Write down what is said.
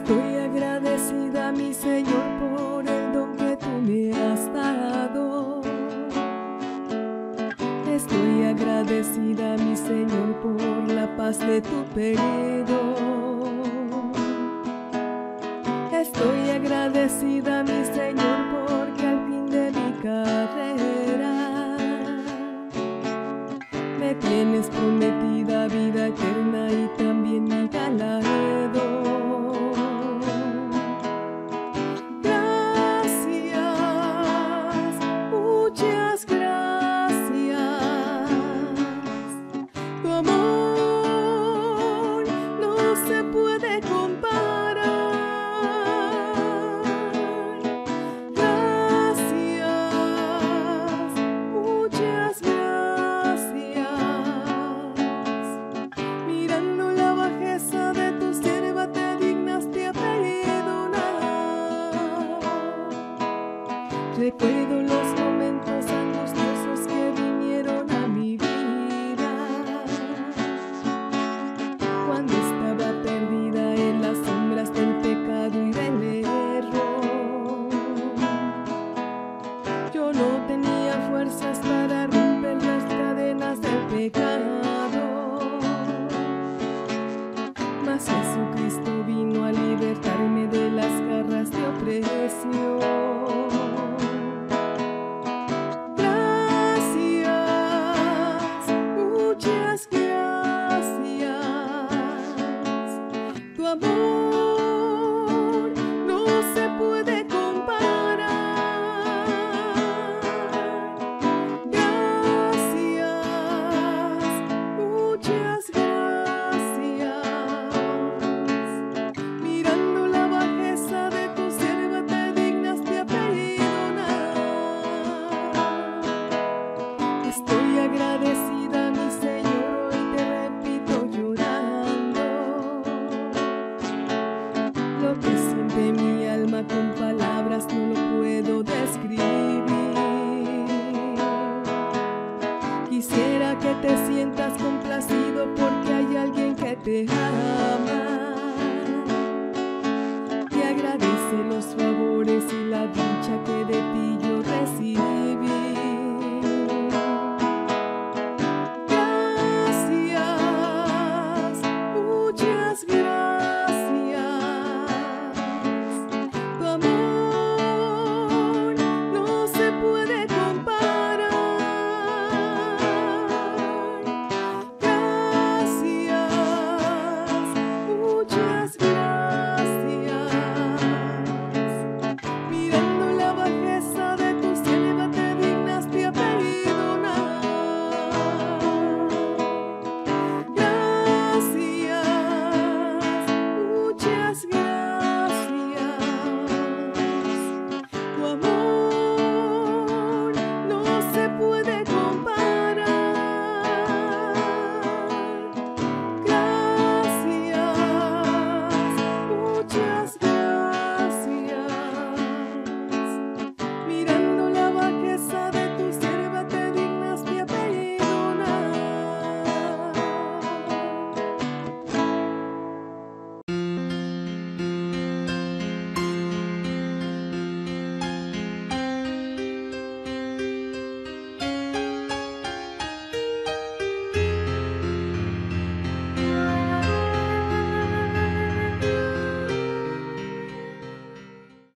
Estoy agradecida, mi Señor, por el don que tú me has dado. Estoy agradecida, mi Señor, por la paz de tu perdón. Estoy agradecida, mi Señor, porque al fin de mi carrera me tienes prometida vida eterna y también mi galardón. Recuerdo los momentos angustiosos que vinieron a mi vida, cuando estaba perdida en las sombras del pecado y del error. Yo no tenía fuerzas para romper las cadenas del pecado, mas Jesucristo vino a libertarme de las garras de opresión. Con palabras no lo puedo describir. Quisiera que te sientas complacido porque hay alguien que te ama y agradece los favores y la dicha que de ti yo recibí.